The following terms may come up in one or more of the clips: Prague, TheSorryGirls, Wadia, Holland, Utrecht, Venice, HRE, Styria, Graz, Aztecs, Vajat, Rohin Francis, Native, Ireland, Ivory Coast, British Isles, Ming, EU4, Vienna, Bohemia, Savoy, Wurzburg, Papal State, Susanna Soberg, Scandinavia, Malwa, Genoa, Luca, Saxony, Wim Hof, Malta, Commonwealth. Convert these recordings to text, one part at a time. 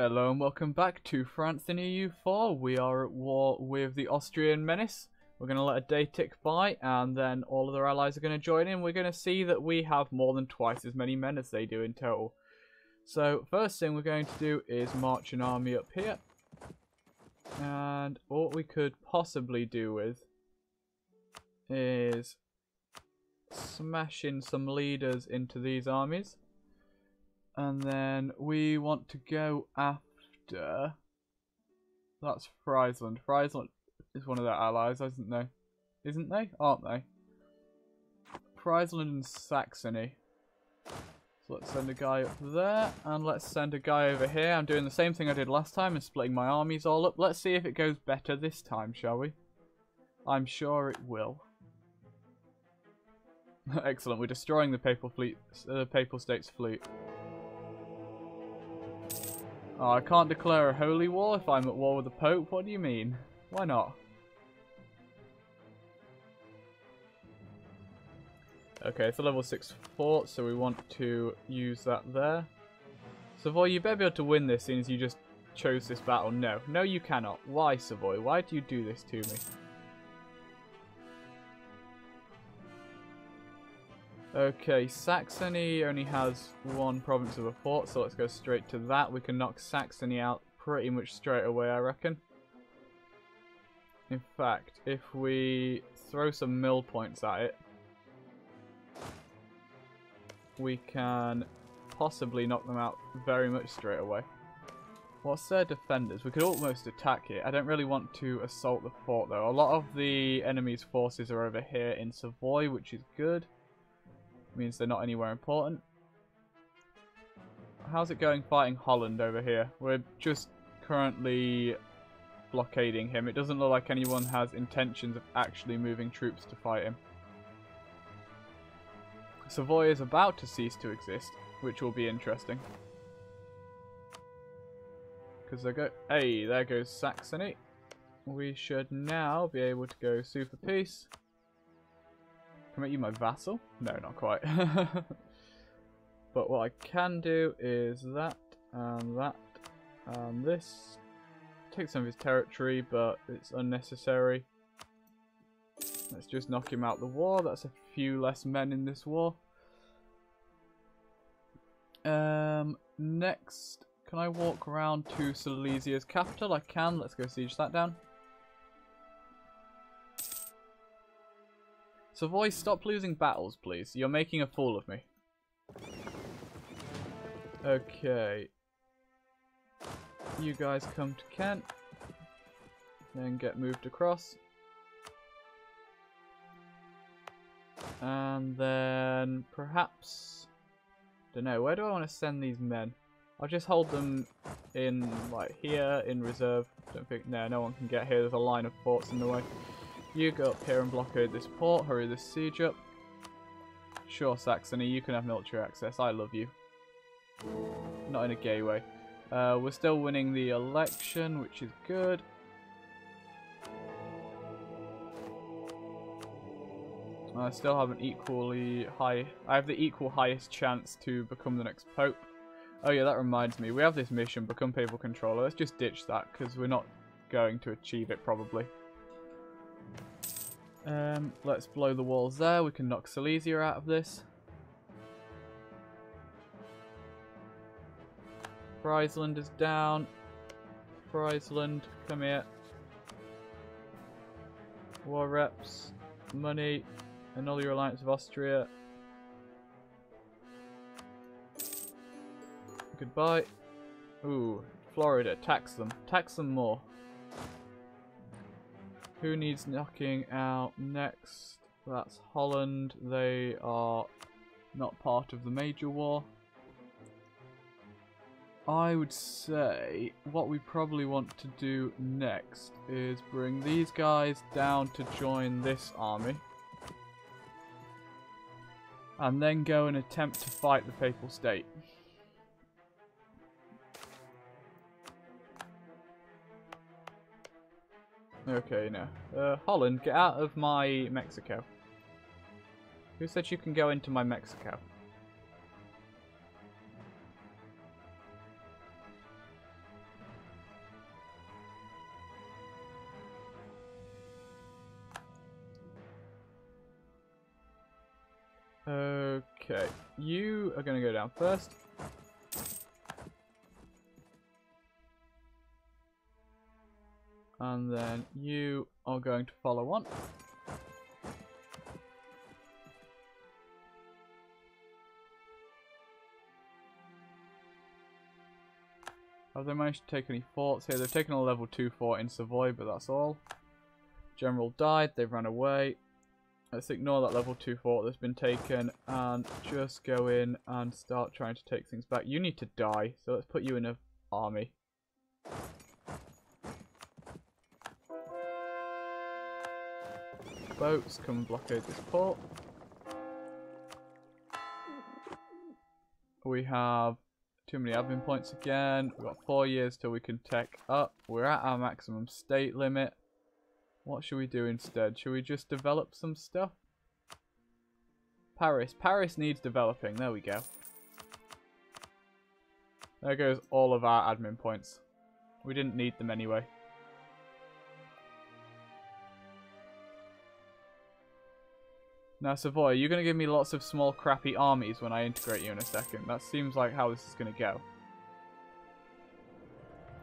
Hello and welcome back to France in EU4. We are at war with the Austrian menace. We're going to let a day tick by and then all of their allies are going to join in. We're going to see that we have more than twice as many men as they do in total. So first thing we're going to do is march an army up here. And what we could possibly do with is smash in some leaders into these armies. And then we want to go after, that's Friesland. Friesland is one of their allies, isn't they? Isn't they? Aren't they? Friesland and Saxony. So let's send a guy up there, and let's send a guy over here. I'm doing the same thing I did last time and splitting my armies all up. Let's see if it goes better this time, shall we? I'm sure it will. Excellent, we're destroying the Papal State's fleet. Oh, I can't declare a holy war if I'm at war with the Pope. What do you mean? Why not? Okay, it's a level 6 fort, so we want to use that there. Savoy, you better be able to win this, seeing as you just chose this battle. No, no you cannot. Why, Savoy? Why do you do this to me? Okay, Saxony only has one province of a fort, so let's go straight to that. We can knock Saxony out pretty much straight away, I reckon. In fact, if we throw some mill points at it, we can possibly knock them out very much straight away. What's their defenders? We could almost attack it. I don't really want to assault the fort, though. A lot of the enemy's forces are over here in Savoy, which is good. Means they're not anywhere important. How's it going fighting Holland over here? We're just currently blockading him. It doesn't look like anyone has intentions of actually moving troops to fight him. Savoy is about to cease to exist, which will be interesting. Because they go... Hey, there goes Saxony. We should now be able to go super peace. Can I make you my vassal? No, not quite. But what I can do is that, and this. Take some of his territory, but it's unnecessary. Let's just knock him out the war. That's a few less men in this war. Next, can I walk around to Silesia's capital? I can. Let's go siege that down. Savoy, stop losing battles, please. You're making a fool of me. Okay. You guys come to Kent. Then get moved across. And then perhaps... Dunno, where do I want to send these men? I'll just hold them in, like, here, in reserve. Don't think... No, no one can get here. There's a line of forts in the way. You go up here and blockade this port, hurry this siege up. Sure, Saxony, you can have military access, I love you. Not in a gay way. We're still winning the election, which is good. I still have an equally high... I have the equal highest chance to become the next Pope. Oh yeah, that reminds me, we have this mission, become Papal Controller. Let's just ditch that, because we're not going to achieve it, probably. Let's blow the walls there. We can knock Silesia out of this. Friesland is down. Friesland, come here. War reps, money, and all your alliance of Austria. Goodbye. Ooh, Florida, tax them. Tax them more. Who needs knocking out next? That's Holland. They are not part of the major war. I would say what we probably want to do next is bring these guys down to join this army. And then go and attempt to fight the Papal State. Okay, no. Holland, get out of my Mexico. Who said you can go into my Mexico? Okay, you are going to go down first. And then you are going to follow on. Have they managed to take any forts here? They've taken a level 2 fort in Savoy, but that's all. General died, they've run away. Let's ignore that level 2 fort that's been taken and just go in and start trying to take things back. You need to die, so let's put you in an army. Boats, come and blockade this port. We have too many admin points again. We've got 4 years till we can tech up. We're at our maximum state limit. What should we do instead? Should we just develop some stuff? Paris. Paris needs developing. There we go. There goes all of our admin points. We didn't need them anyway. Now, Savoy, you're going to give me lots of small crappy armies when I integrate you in a second. That seems like how this is going to go.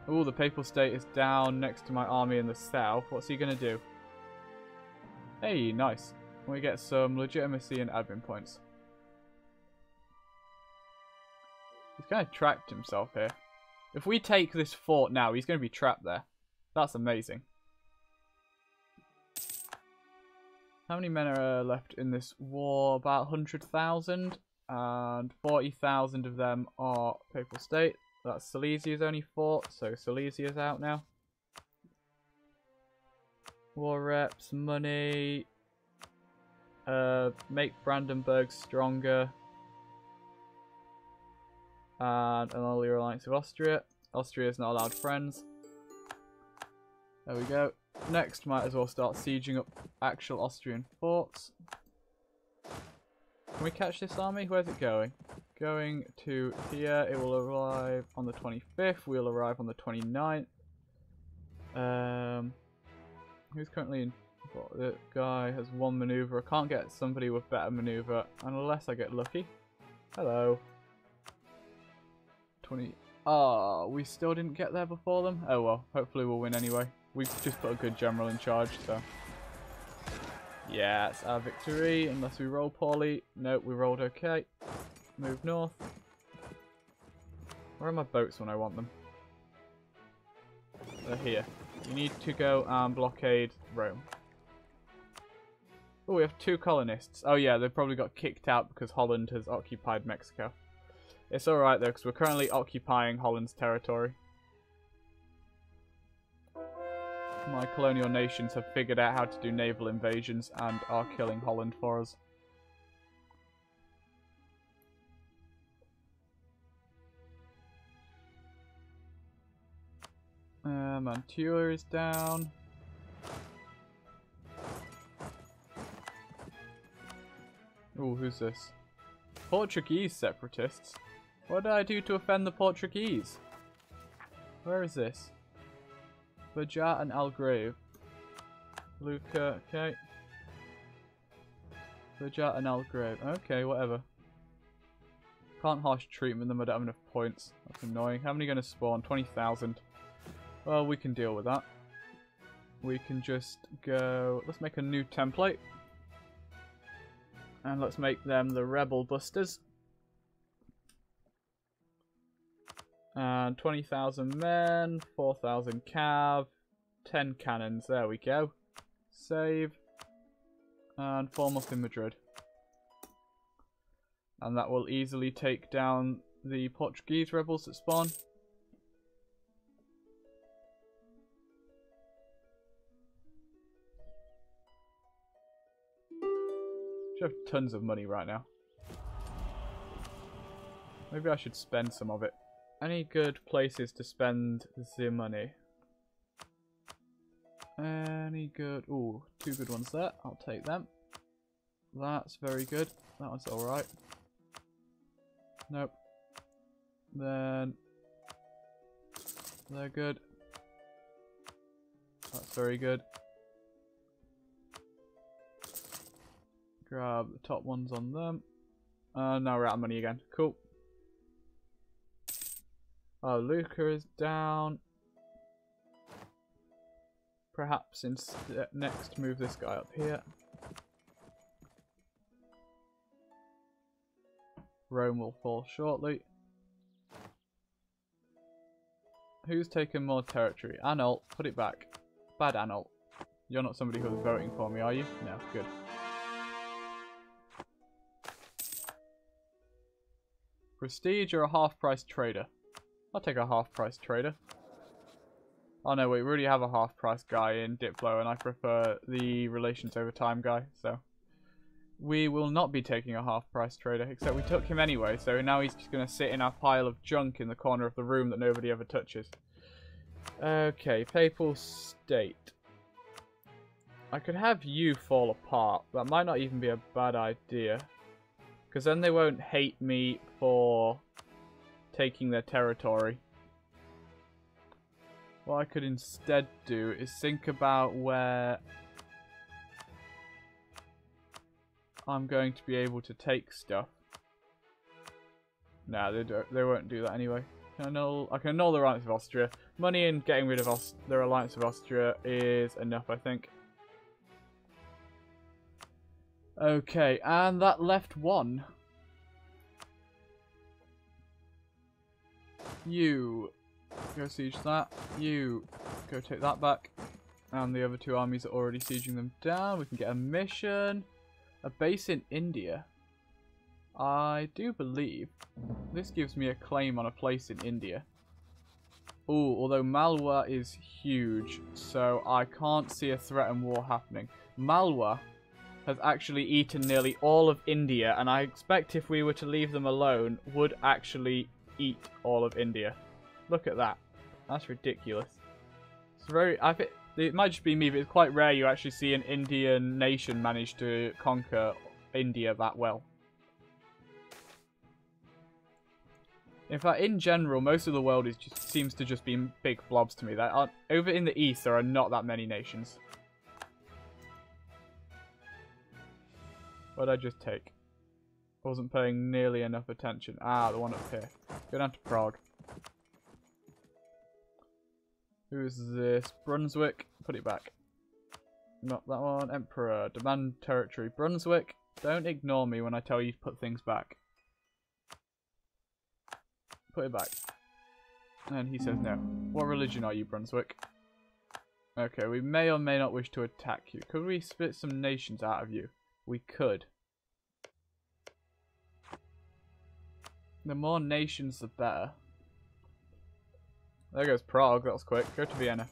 Ooh, the Papal State is down next to my army in the south. What's he going to do? Hey, nice. We get some legitimacy and admin points. He's kind of trapped himself here. If we take this fort now, he's going to be trapped there. That's amazing. How many men are left in this war? About 100,000, and 40,000 of them are Papal State. That's Silesia's only fort, so Silesia's out now. War reps, money, make Brandenburg stronger, and an early alliance of Austria. Austria's not allowed friends. There we go. Next, might as well start sieging up actual Austrian forts. Can we catch this army? Where's it going? Going to here. It will arrive on the 25th. We'll arrive on the 29th. Who's currently in? Well, the guy has one maneuver. I can't get somebody with better maneuver unless I get lucky. Hello. 20. Oh, we still didn't get there before them. Oh well. Hopefully we'll win anyway. We've just put a good general in charge, so yeah, it's our victory, unless we roll poorly. Nope, we rolled okay. Move north. Where are my boats when I want them? They're here. You need to go and blockade Rome. Oh, we have 2 colonists. Oh yeah, they've probably got kicked out because Holland has occupied Mexico. It's alright though, because we're currently occupying Holland's territory. My colonial nations have figured out how to do naval invasions and are killing Holland for us. Mantua is down. Ooh, who's this? Portuguese separatists? What did I do to offend the Portuguese? Where is this? Vajat and Algrave. Luca, okay. Vajat and Algrave. Okay, whatever. Can't harsh treatment them, I don't have enough points. That's annoying. How many are going to spawn? 20,000. Well, we can deal with that. We can just go... Let's make a new template. And let's make them the Rebel Busters. And 20,000 men, 4,000 cav, 10 cannons. There we go. Save. And 4 months in Madrid. And that will easily take down the Portuguese rebels that spawn. I should have tons of money right now. Maybe I should spend some of it. Any good places to spend the money? Any good... Ooh, 2 good ones there. I'll take them. That's very good. That one's alright. Nope. Then... They're good. That's very good. Grab the top ones on them. No, we're out of money again. Cool. Oh, Luca is down. Perhaps next move this guy up here. Rome will fall shortly. Who's taken more territory? Anult, put it back. Bad Anult. You're not somebody who's voting for me, are you? No, good. Prestige or a half-price trader? I'll take a half-price trader. Oh no, we already have a half-price guy in Diplo, and I prefer the relations over time guy, so... We will not be taking a half-price trader, except we took him anyway, so now he's just going to sit in our pile of junk in the corner of the room that nobody ever touches. Okay, Papal State. I could have you fall apart. That might not even be a bad idea. Because then they won't hate me for taking their territory. What I could instead do is think about where I'm going to be able to take stuff. Nah, they won't do that anyway. I can annul the alliance of Austria. Money in getting rid of their alliance of Austria is enough, I think. Okay, and that left one. You go siege that. You go take that back. And the other two armies are already sieging them down. We can get a mission. A base in India. I do believe this gives me a claim on a place in India. Ooh, although Malwa is huge, so I can't see a threat and war happening. Malwa has actually eaten nearly all of India, and I expect if we were to leave them alone, would actually eat all of India. Look at that. That's ridiculous. It's very... It might just be me, but it's quite rare you actually see an Indian nation manage to conquer India that well. In fact, in general, most of the world seems to just be big blobs to me. Over in the east, there are not that many nations. What did I just take? I wasn't paying nearly enough attention. Ah, the one up here. Go down to Prague. Who is this? Brunswick. Put it back. Not that one. Emperor. Demand territory. Brunswick. Don't ignore me when I tell you to put things back. Put it back. And he says no. What religion are you, Brunswick? Okay, we may or may not wish to attack you. Could we split some nations out of you? We could. The more nations, the better. There goes Prague, that was quick. Go to Vienna.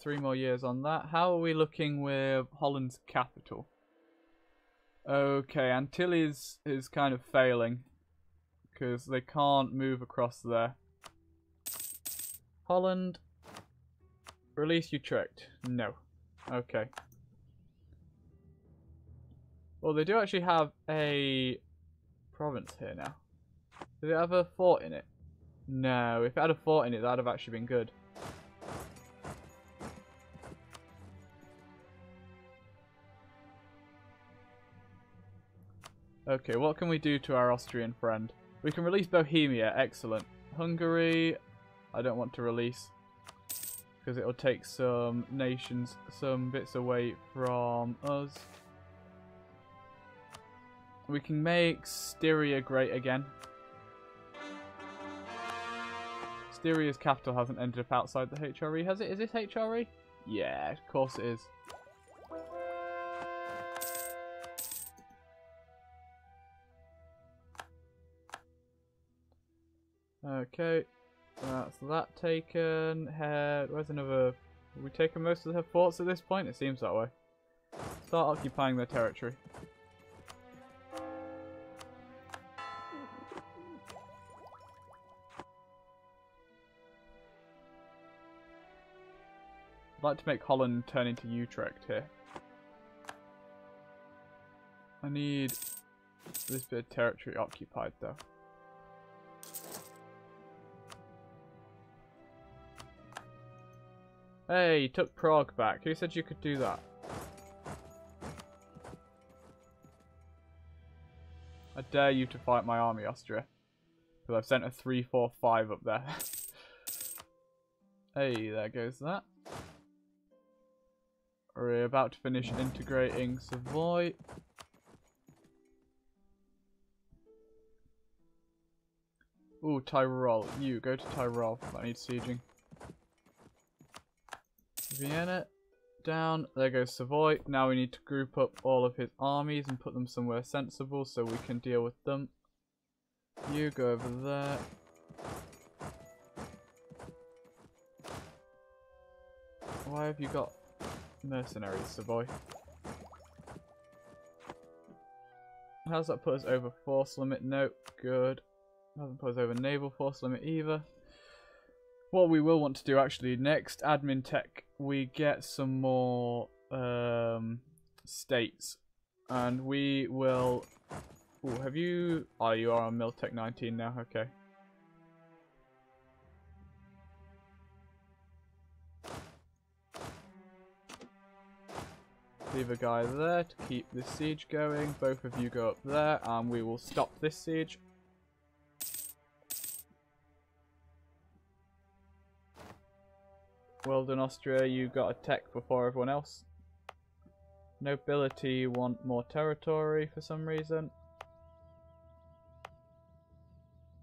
Three more years on that. How are we looking with Holland's capital? Okay, Antilles is kind of failing because they can't move across there. Holland. Release Utrecht. No. Okay. Well, they do actually have a province here now. Does it have a fort in it? No. If it had a fort in it, that would have actually been good. Okay, what can we do to our Austrian friend? We can release Bohemia. Excellent. Hungary, I don't want to release. Because it'll take some nations, some bits away from us. We can make Styria great again. Styria's capital hasn't ended up outside the HRE, has it? Is this HRE? Yeah, of course it is. Okay, that's that taken. Where's another? Have we taken most of their forts at this point? It seems that way. Start occupying their territory. I'd like to make Holland turn into Utrecht here. I need this bit of territory occupied though. Hey, you took Prague back. Who said you could do that? I dare you to fight my army, Austria. Because I've sent a 3-4-5 up there. Hey, there goes that. We're about to finish integrating Savoy. Ooh, Tyrol. You, go to Tyrol. That needs sieging. Vienna. Down. There goes Savoy. Now we need to group up all of his armies and put them somewhere sensible so we can deal with them. You, go over there. Why have you got mercenaries, Savoy? How's that put us over force limit? Nope. Good. Hasn't put us over naval force limit either. What we will want to do actually next, admin tech, we get some more states. And we will... Ooh, have you... Oh, you are on Miltech 19 now, okay. Leave a guy there to keep this siege going. Both of you go up there and we will stop this siege. Well done, Austria, you got a tech before everyone else. Nobility want more territory for some reason.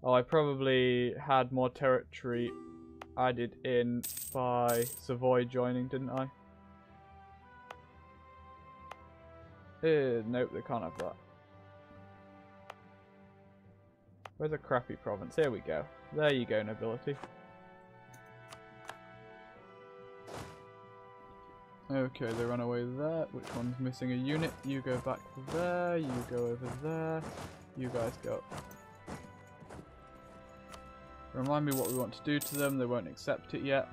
Oh, I probably had more territory added in by Savoy joining, didn't I? Nope, they can't have that. Where's a crappy province? Here we go. There you go, nobility. Okay, they run away there. Which one's missing a unit? You go back there. You go over there. You guys go up. Remind me what we want to do to them. They won't accept it yet.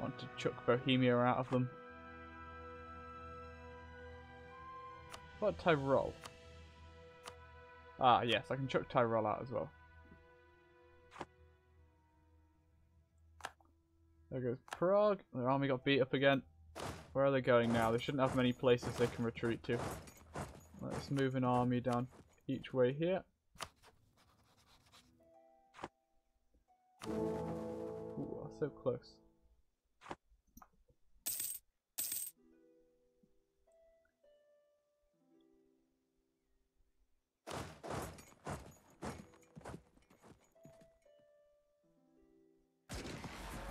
Want to chuck Bohemia out of them. What, Tyrol? Ah, yes, I can chuck Tyrol out as well. There goes Prague. Their army got beat up again. Where are they going now? They shouldn't have many places they can retreat to. Let's move an army down each way here. Ooh, that's so close.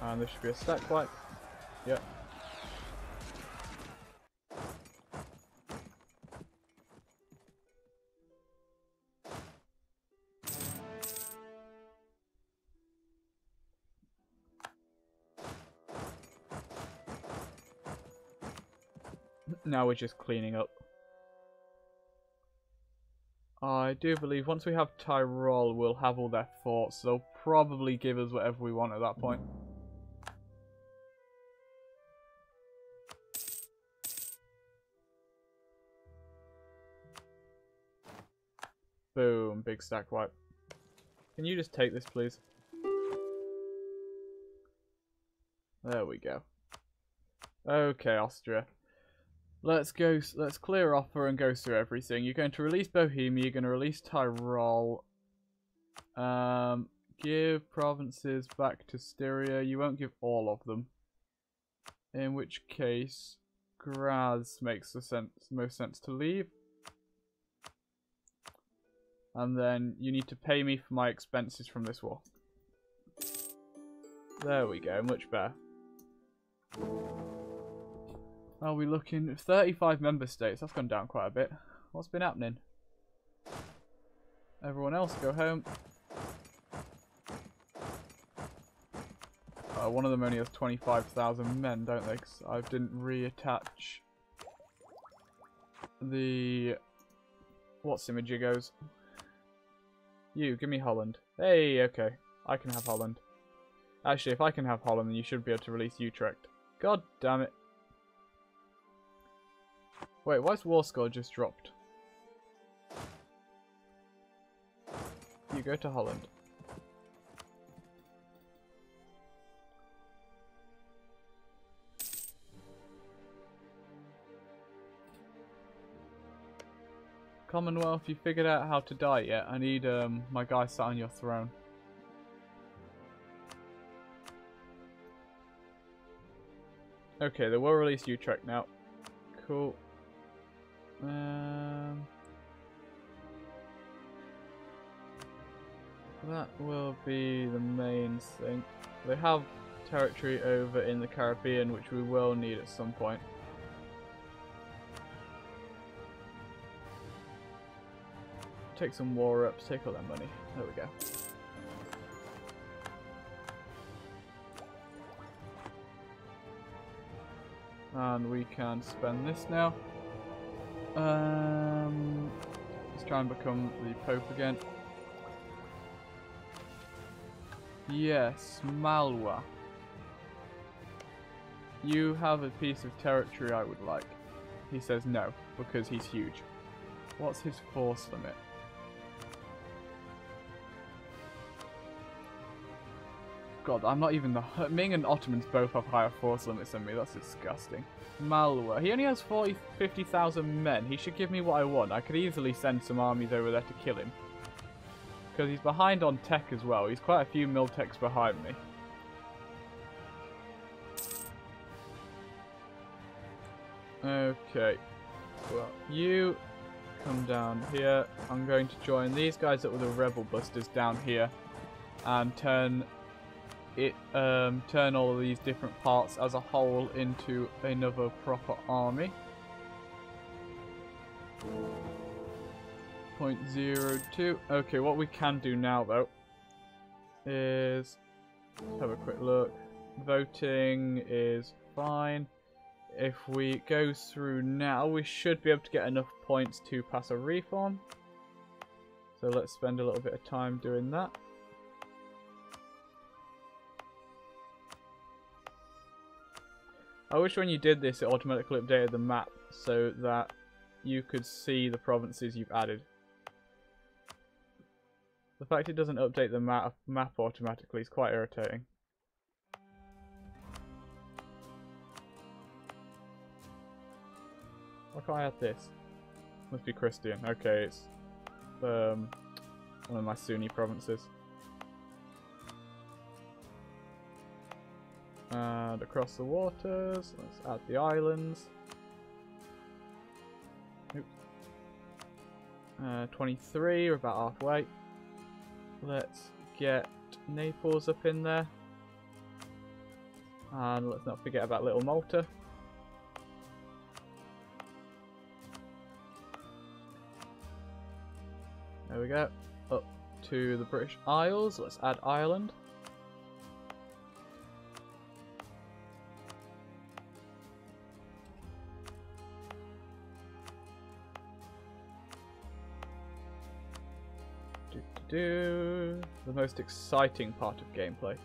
And there should be a stack wipe. Yep. Now we're just cleaning up. I do believe once we have Tyrol, we'll have all their forts. They'll probably give us whatever we want at that point. Boom, big stack wipe. Can you just take this, please? There we go. Okay, Austria. Let's go. Let's clear offer and go through everything. You're going to release Bohemia. You're going to release Tyrol. Give provinces back to Styria. You won't give all of them. In which case, Graz makes the most sense to leave. And then you need to pay me for my expenses from this war. There we go, much better. Are we looking? 35 member states, that's gone down quite a bit. What's been happening? Everyone else go home. One of them only has 25,000 men, don't they? Because I didn't reattach the... What's imajigos? You, give me Holland. Hey, okay. I can have Holland. Actually, if I can have Holland, then you should be able to release Utrecht. God damn it. Wait, why's war score just dropped? You go to Holland. Commonwealth, you figured out how to die yet? I need my guy sat on your throne. Okay, they will release Utrecht now. Cool. That will be the main thing. They have territory over in the Caribbean, which we will need at some point. Take some war ups, take all their money. There we go. And we can spend this now. Let's try and become the Pope again. Yes, Malwa. You have a piece of territory I would like. He says no, because he's huge. What's his force limit? God, I'm not even the... Ming and Ottomans both have higher force limits than me. That's disgusting. Malwa. He only has 50,000 men. He should give me what I want. I could easily send some armies over there to kill him. Because he's behind on tech as well. He's quite a few mil techs behind me. Okay. Well, you come down here. I'm going to join these guys up with the rebel busters down here. And turn all of these different parts as a whole into another proper army. 0.02. Okay, what we can do now though is have a quick look. Voting is fine. If we go through now, we should be able to get enough points to pass a reform. So let's spend a little bit of time doing that. I wish when you did this, it automatically updated the map so that you could see the provinces you've added. The fact it doesn't update the map automatically is quite irritating. Why can't I add this? Must be Christian. Okay, it's one of my Sunni provinces. And across the waters, let's add the islands. 23, we're about halfway. Let's get Naples up in there. And let's not forget about Little Malta. There we go. Up to the British Isles, let's add Ireland. The most exciting part of gameplay.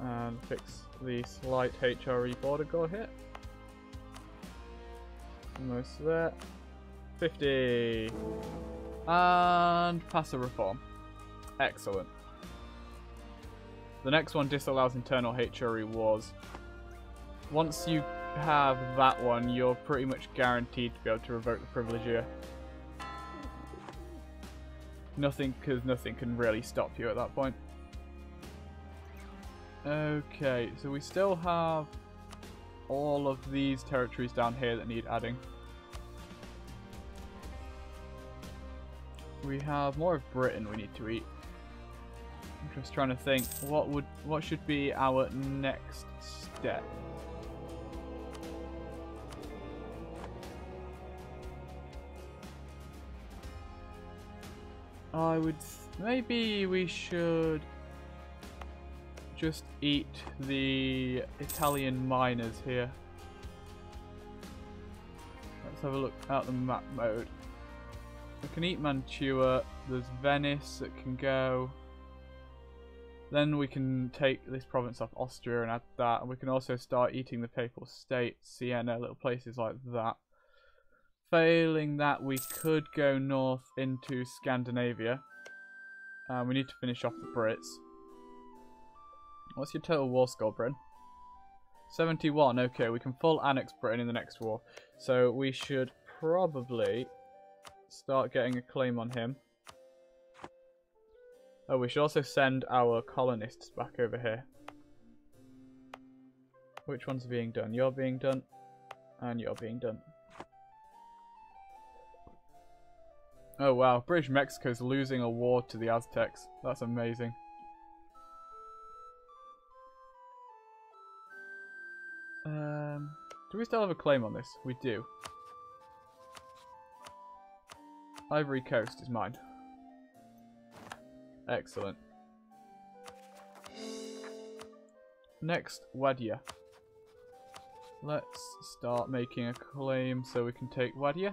And fix the slight HRE border goal here. Almost there. 50. And pass a reform. Excellent. The next one disallows internal HRE wars. Once you have that one, you're pretty much guaranteed to be able to revoke the privilege here. Nothing, because nothing can really stop you at that point. Okay, so we still have all of these territories down here that need adding. We have more of Britain we need to eat. I'm just trying to think what should be our next step. I would... maybe we should just eat the Italian miners here. Let's have a look at the map mode. We can eat Mantua, there's Venice that can go. Then we can take this province off Austria and add that. And we can also start eating the Papal State, Siena, little places like that. Failing that, we could go north into Scandinavia. We need to finish off the Brits. What's your total war score, Bryn? 71, okay, we can full annex Britain in the next war. So we should probably start getting a claim on him. Oh, we should also send our colonists back over here. Which one's being done? You're being done, and you're being done. Oh wow, British Mexico's losing a war to the Aztecs. That's amazing. Do we still have a claim on this? We do. Ivory Coast is mine. Excellent. Next, Wadia. Let's start making a claim so we can take Wadia.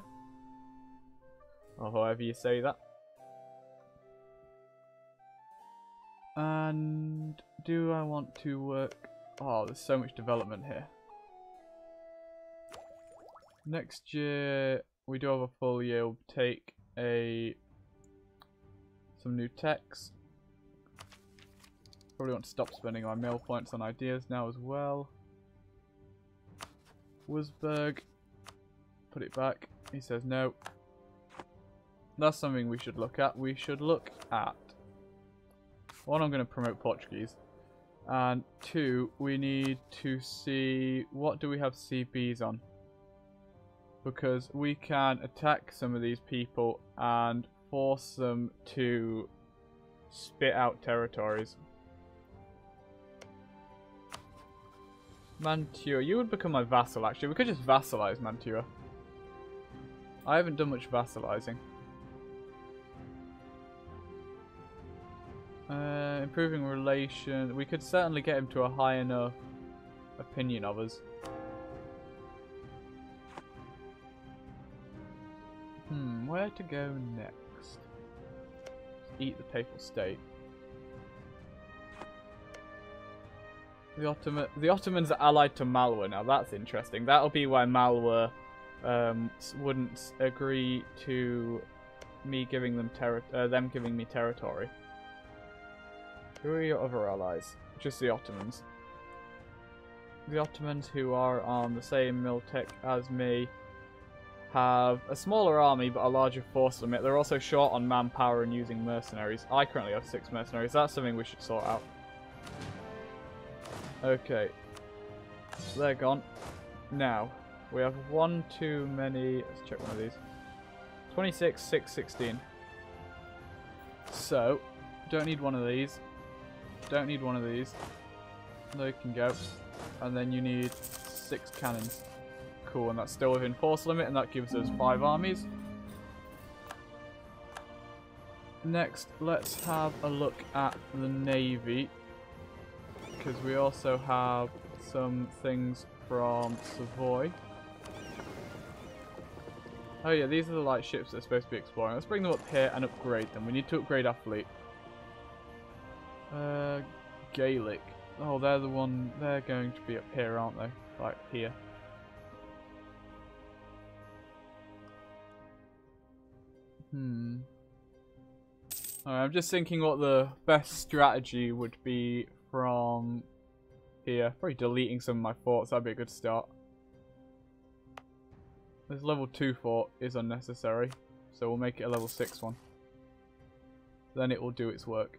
Or however you say that. And do I want to work... Oh, there's so much development here. Next year, we do have a full year. We'll take some new techs. Probably want to stop spending my mill points on ideas now as well. Wurzburg. Put it back. He says no. That's something we should look at. We should look at... One, I'm going to promote Portuguese. And two, we need to see... What do we have CBs on? Because we can attack some of these people and force them to spit out territories. Mantua, you would become my vassal actually. We could just vassalize Mantua. I haven't done much vassalizing. Improving relation. We could certainly get him to a high enough opinion of us. Where to go next? Eat the Papal State. The Ottomans are allied to Malwa now. That's interesting. That'll be why Malwa wouldn't agree to me giving them them giving me territory. Who are your other allies? Just the Ottomans. The Ottomans, who are on the same militech as me, have a smaller army but a larger force limit. They're also short on manpower and using mercenaries. I currently have 6 mercenaries. That's something we should sort out. Okay. So they're gone. Now, we have one too many. Let's check one of these. 26, 6, 16. So, don't need one of these. Don't need one of these. They can go. And then you need 6 cannons. Cool, and that's still within force limit, and that gives us 5 armies. Next, let's have a look at the navy. Because we also have some things from Savoy. Oh yeah, these are the light ships that are supposed to be exploring. Let's bring them up here and upgrade them. We need to upgrade our fleet. Gaelic. Oh, they're the one. They're going to be up here, aren't they? Like here. Alright, I'm just thinking what the best strategy would be from here. Probably deleting some of my forts. That'd be a good start. This level 2 fort is unnecessary, so we'll make it a level 6 one. Then it will do its work.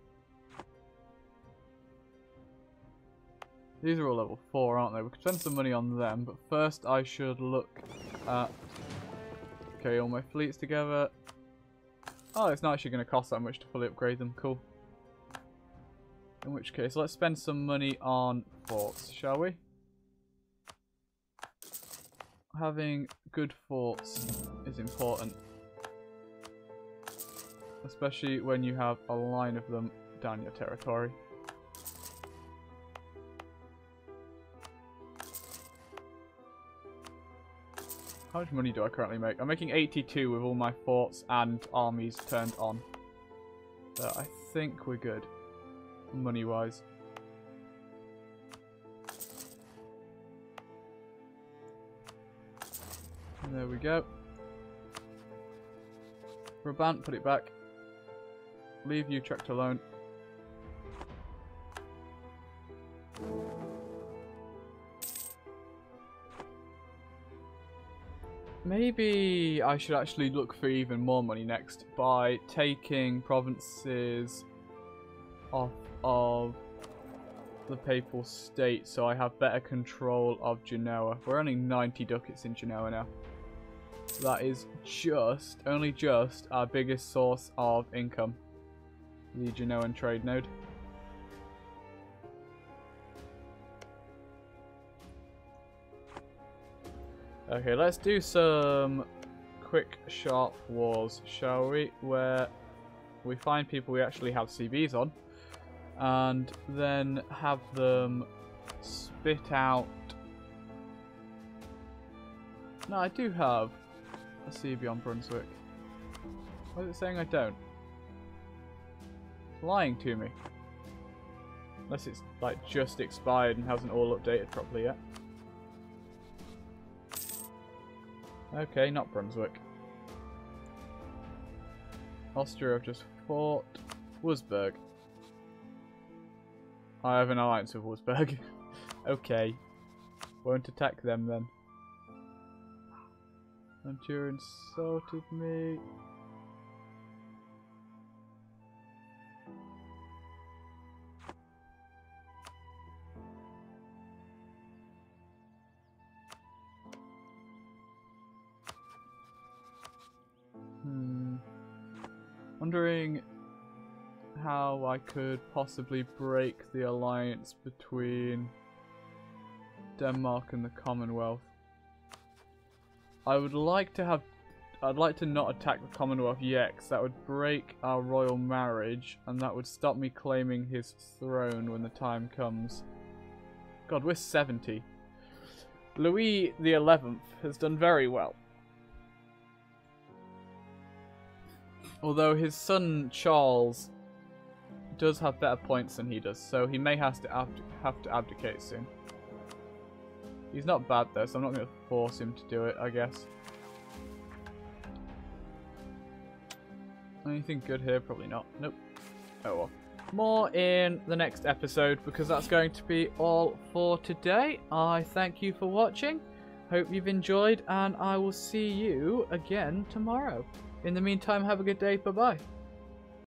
These are all level 4, aren't they? We could spend some money on them, but first I should look at... Okay, all my fleets together. Oh, it's not actually going to cost that much to fully upgrade them. Cool. In which case, let's spend some money on forts, shall we? Having good forts is important. Especially when you have a line of them down your territory. How much money do I currently make? I'm making 82 with all my forts and armies turned on. So I think we're good, money-wise. There we go. Brabant, put it back. Leave Utrecht alone. Maybe I should actually look for even more money next by taking provinces off of the Papal State so I have better control of Genoa. We're earning 90 ducats in Genoa now. So that is just, only just, our biggest source of income. The Genoan trade node. Okay, let's do some quick, sharp wars, shall we? Where we find people we actually have CBs on, and then have them spit out... No, I do have a CB on Brunswick. Why is it saying I don't? It's lying to me. Unless it's, like, just expired and hasn't all updated properly yet. Okay, not Brunswick. Austria have just fought. Wurzburg. I have an alliance with Wurzburg. Okay. Won't attack them then. Mantua insulted me. Wondering how I could possibly break the alliance between Denmark and the Commonwealth. I would like to have... I'd like to not attack the Commonwealth yet, because that would break our royal marriage, and that would stop me claiming his throne when the time comes. God, we're 70. Louis XI has done very well. Although his son, Charles, does have better points than he does, so he may have to abdicate soon. He's not bad though, so I'm not going to force him to do it, I guess. Anything good here? Probably not. Nope. Oh well. More in the next episode, because that's going to be all for today. I thank you for watching. Hope you've enjoyed, and I will see you again tomorrow. In the meantime, have a good day. Bye-bye.